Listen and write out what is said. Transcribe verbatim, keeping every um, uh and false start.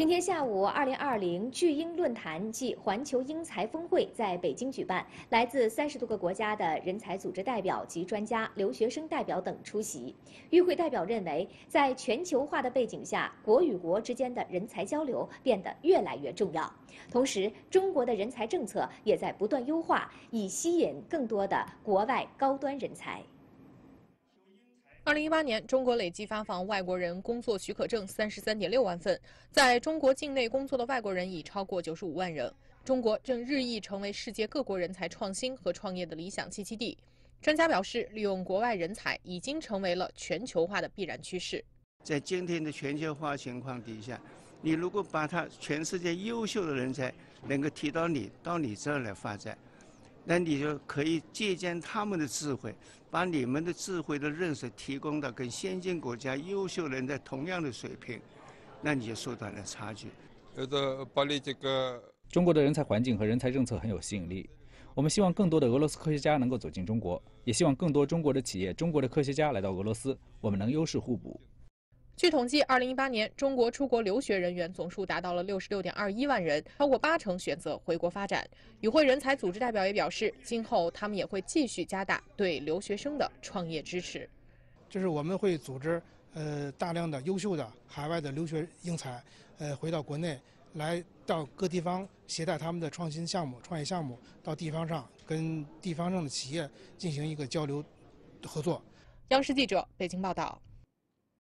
今天下午，二零二零巨婴论坛暨环球英才峰会在北京举办，来自三十多个国家的人才组织代表及专家、留学生代表等出席。与会代表认为，在全球化的背景下，国与国之间的人才交流变得越来越重要。同时，中国的人才政策也在不断优化，以吸引更多的国外高端人才。 二零一八年，中国累计发放外国人工作许可证三十三点六万份，在中国境内工作的外国人已超过九十五万人。中国正日益成为世界各国人才创新和创业的理想栖息地。专家表示，利用国外人才已经成为了全球化的必然趋势。在今天的全球化情况底下，你如果把他全世界优秀的人才能够提到你到你这儿来发展。 那你就可以借鉴他们的智慧，把你们的智慧的认识提供到跟先进国家优秀人在同样的水平，那你就缩短了差距。中国的人才环境和人才政策很有吸引力，我们希望更多的俄罗斯科学家能够走进中国，也希望更多中国的企业、中国的科学家来到俄罗斯，我们能优势互补。 据统计，二零一八年中国出国留学人员总数达到了六十六点二一万人，超过八成选择回国发展。与会人才组织代表也表示，今后他们也会继续加大对留学生的创业支持。就是我们会组织呃大量的优秀的海外的留学英才，呃回到国内，来到各地方携带他们的创新项目、创业项目到地方上，跟地方上的企业进行一个交流合作。央视记者北京报道。